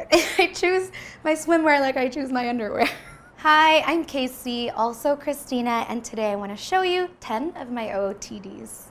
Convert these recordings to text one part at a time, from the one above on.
I choose my swimwear like I choose my underwear. Hi, I'm KC, also Christina, and today I want to show you 10 of my OOTDs.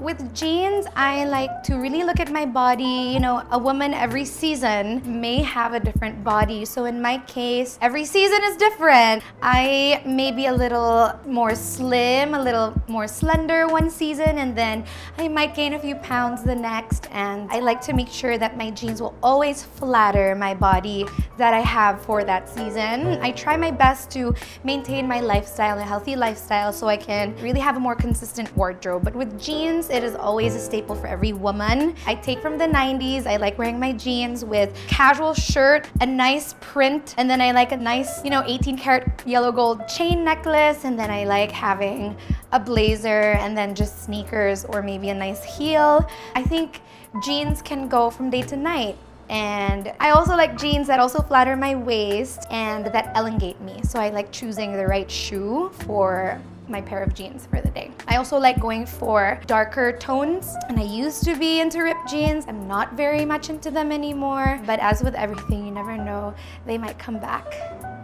With jeans, I like to really look at my body. You know, a woman every season may have a different body. So in my case, every season is different. I may be a little more slim, a little more slender one season, and then I might gain a few pounds the next. And I like to make sure that my jeans will always flatter my body that I have for that season. I try my best to maintain my lifestyle, a healthy lifestyle, so I can really have a more consistent wardrobe. But with jeans, it is always a staple for every woman. I take from the 90s. I like wearing my jeans with casual shirt, a nice print, and then I like a nice, you know, 18-karat yellow gold chain necklace, and then I like having a blazer and then just sneakers or maybe a nice heel. I think jeans can go from day to night. And I also like jeans that also flatter my waist and that elongate me. So I like choosing the right shoe for my pair of jeans for the day. I also like going for darker tones, and I used to be into ripped jeans. I'm not very much into them anymore, but as with everything, you never know, they might come back,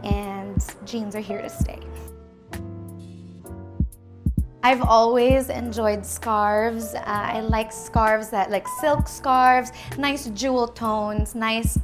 and jeans are here to stay. I've always enjoyed scarves. I like scarves that like silk scarves, nice jewel tones, nice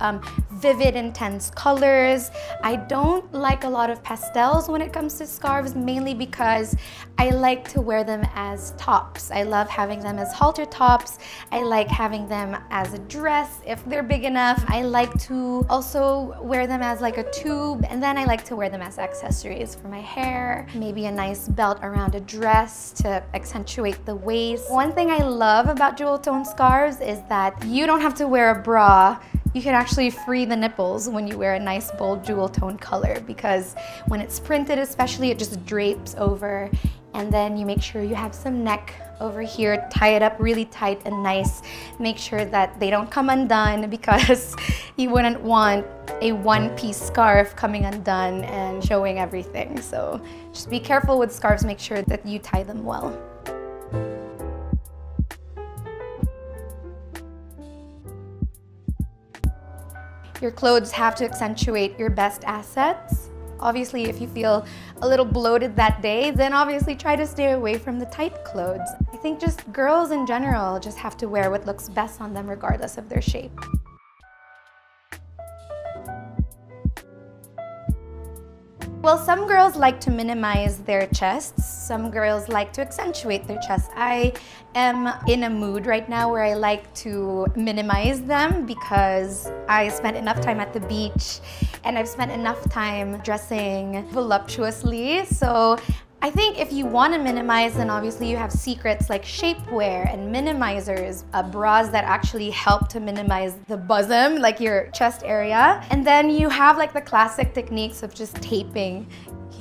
vivid, intense colors. I don't like a lot of pastels when it comes to scarves, mainly because I like to wear them as tops. I love having them as halter tops. I like having them as a dress if they're big enough. I like to also wear them as like a tube, and then I like to wear them as accessories for my hair, maybe a nice belt around a dress to accentuate the waist. One thing I love about jewel tone scarves is that you don't have to wear a bra. You can actually free the nipples when you wear a nice bold jewel tone color, because when it's printed especially, it just drapes over, and then you make sure you have some neck over here, tie it up really tight and nice. Make sure that they don't come undone, because you wouldn't want a one-piece scarf coming undone and showing everything. So just be careful with scarves, make sure that you tie them well. Your clothes have to accentuate your best assets. Obviously, if you feel a little bloated that day, then obviously try to stay away from the tight clothes. I think just girls in general just have to wear what looks best on them regardless of their shape. Well, some girls like to minimize their chests. Some girls like to accentuate their chests. I am in a mood right now where I like to minimize them, because I spent enough time at the beach and I've spent enough time dressing voluptuously. So I think if you want to minimize, then obviously you have secrets like shapewear and minimizers, bras that actually help to minimize the bosom, like your chest area. And then you have like the classic techniques of just taping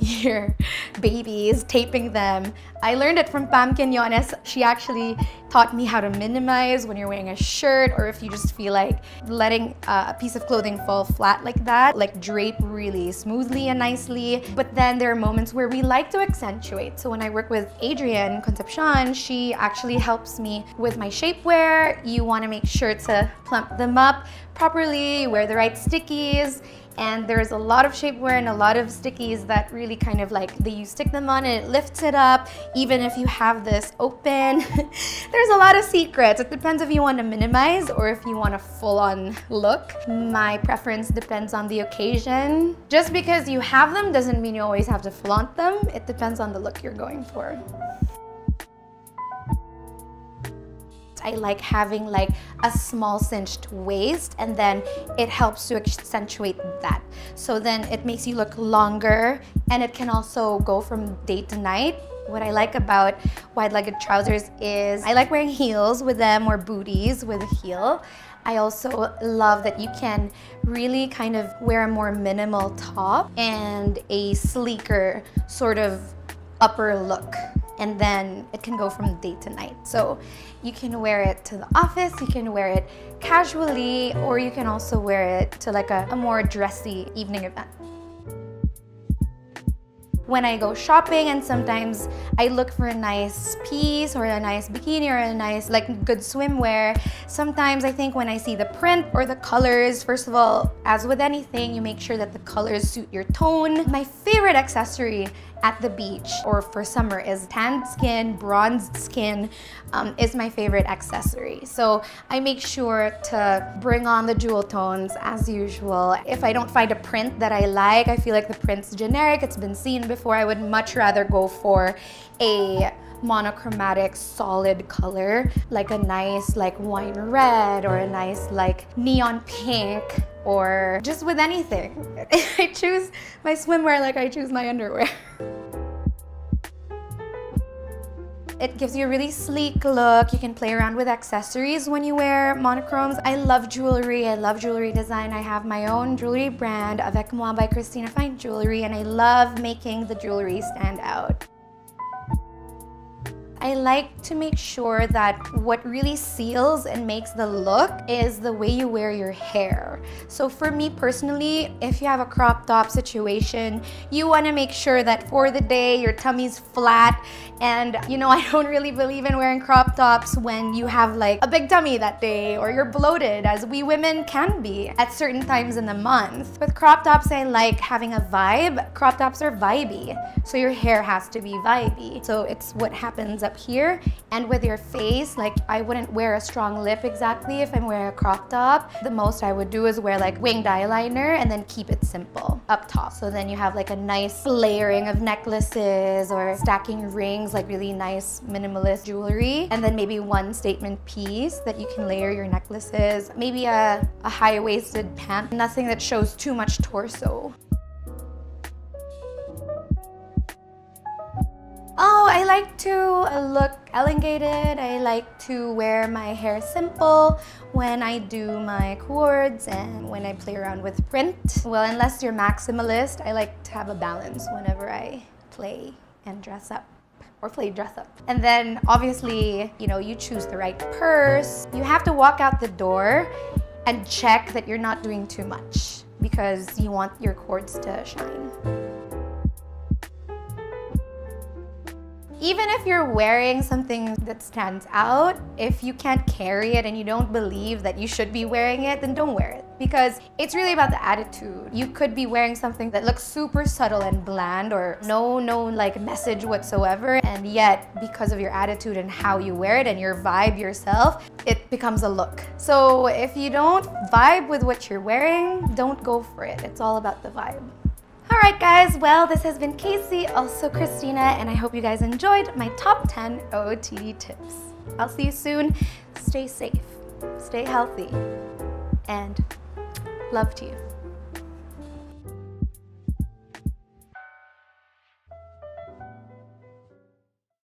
your babies, taping them. I learned it from Pam Quinones. She actually taught me how to minimize when you're wearing a shirt, or if you just feel like letting a piece of clothing fall flat like that, like drape really smoothly and nicely. But then there are moments where we like to accentuate. So when I work with Adrienne Concepcion, she actually helps me with my shapewear. You want to make sure to plump them up properly, wear the right stickies. And there's a lot of shapewear and a lot of stickies that really kind of like, you stick them on and it lifts it up, even if you have this open. There's a lot of secrets. It depends if you want to minimize or if you want a full-on look. My preference depends on the occasion. Just because you have them doesn't mean you always have to flaunt them. It depends on the look you're going for. I like having like a small cinched waist, and then it helps to accentuate that. So then it makes you look longer, and it can also go from day to night. What I like about wide-legged trousers is I like wearing heels with them, or booties with a heel. I also love that you can really kind of wear a more minimal top and a sleeker sort of upper look. And then it can go from day to night. So you can wear it to the office, you can wear it casually, or you can also wear it to like a more dressy evening event. when I go shopping, and sometimes I look for a nice piece or a nice bikini or a nice, like, good swimwear. Sometimes I think when I see the print or the colors, first of all, as with anything, you make sure that the colors suit your tone. My favorite accessory at the beach or for summer is tanned skin, bronzed skin is my favorite accessory. So I make sure to bring on the jewel tones as usual. If I don't find a print that I like, I feel like the print's generic, it's been seen before, I would much rather go for a monochromatic solid color, like a nice like wine red or a nice like neon pink, or just with anything. I choose my swimwear like I choose my underwear. It gives you a really sleek look. You can play around with accessories when you wear monochromes. I love jewelry design. I have my own jewelry brand, Avec Moi by Christina Fine Jewelry, and I love making the jewelry stand out. I like to make sure that what really seals and makes the look is the way you wear your hair. So for me personally, if you have a crop top situation, you want to make sure that for the day your tummy's flat. And you know, I don't really believe in wearing crop tops when you have like a big tummy that day, or you're bloated, as we women can be at certain times in the month. With crop tops, I like having a vibe. Crop tops are vibey, so your hair has to be vibey. So it's what happens up here. And with your face, like, I wouldn't wear a strong lip exactly if I'm wearing a crop top. The most I would do is wear like winged eyeliner and then keep it simple up top. So then you have like a nice layering of necklaces or stacking rings, like really nice minimalist jewelry. And then maybe one statement piece that you can layer your necklaces. Maybe a high-waisted pant, nothing that shows too much torso. Oh, I like to look elongated. I like to wear my hair simple when I do my cords and when I play around with print. Well, unless you're maximalist, I like to have a balance whenever I play and dress up. Or play dress up. And then obviously, you know, you choose the right purse. You have to walk out the door and check that you're not doing too much, because you want your cords to shine. Even if you're wearing something that stands out, if you can't carry it and you don't believe that you should be wearing it, then don't wear it. Because it's really about the attitude. You could be wearing something that looks super subtle and bland, or no like message whatsoever, and yet because of your attitude and how you wear it and your vibe yourself, it becomes a look. So if you don't vibe with what you're wearing, don't go for it. It's all about the vibe. Alright guys, well, this has been KC, also Christina, and I hope you guys enjoyed my top 10 OOTD tips. I'll see you soon. Stay safe, stay healthy, and love to you.